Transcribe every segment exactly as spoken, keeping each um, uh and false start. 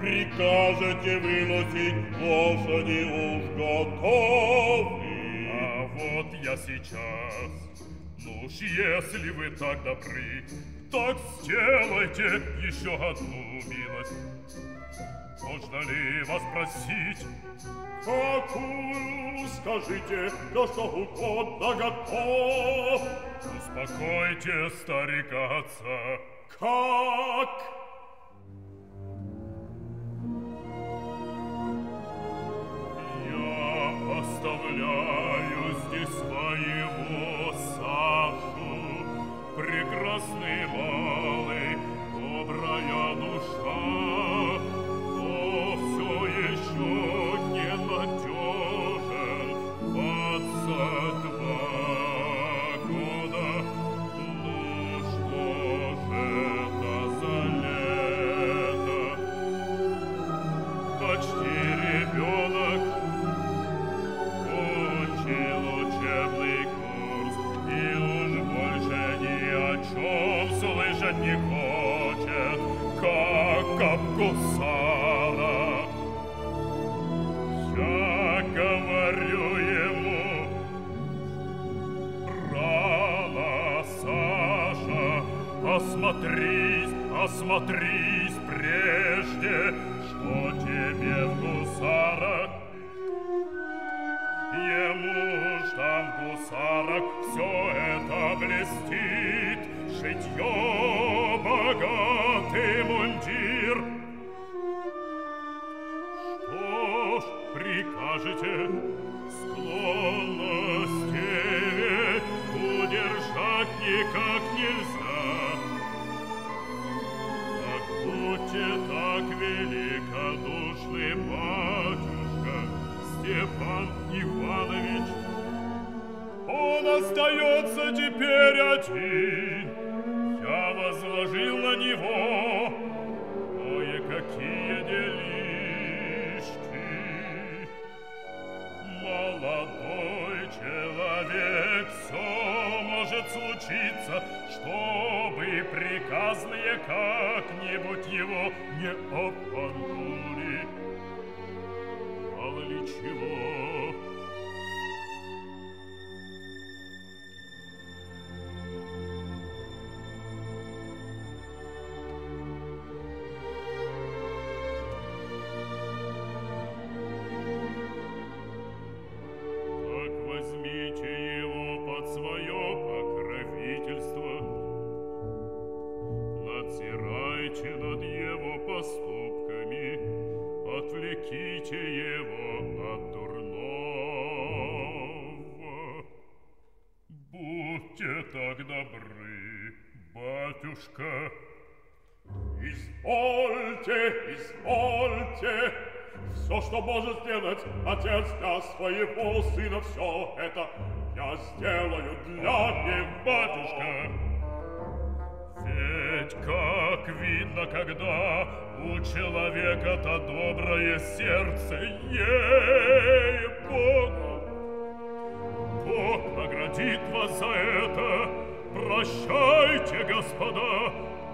Прикажете выносить лошади уж готовы. А вот я сейчас. Ну уж если вы так добры, так сделайте еще одну милость. Можно ли вас просить? Какую? Скажите, да что угодно готов. Успокойте старика отца. Как? Оставляю здесь своего Сашу, прекрасный малый, добрая душа, но все еще ненадежен, двадцать два года, ну что же это за лето, почти ребенок. Чем слышать не хочет, как обкусала. Я говорю ему: рано, Саша, осмотрись, осмотрись прежде, что тебе в гусарах. Ему ж там в гусарах все это блестит. Шитье, богатый мундир. Что ж, прикажете склонности удержать никак нельзя. Так будьте так великодушны, батюшка Степан Иванович. Он остается теперь один. Я возложил на него кое-какие делишки. Молодой человек, все может случиться, чтобы приказные как-нибудь его не обманули. Мало ли чего. Извольте, извольте, все, что может сделать отец для своего сына, все это я сделаю для него. Батюшка, ведь как видно, когда у человека-то доброе сердце, ей-богу, Бог наградит вас за это. Прощайте, господа,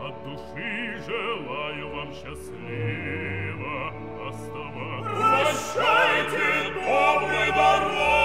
от души желаю вам счастливо оставаться. Прощайте, добрый дорог!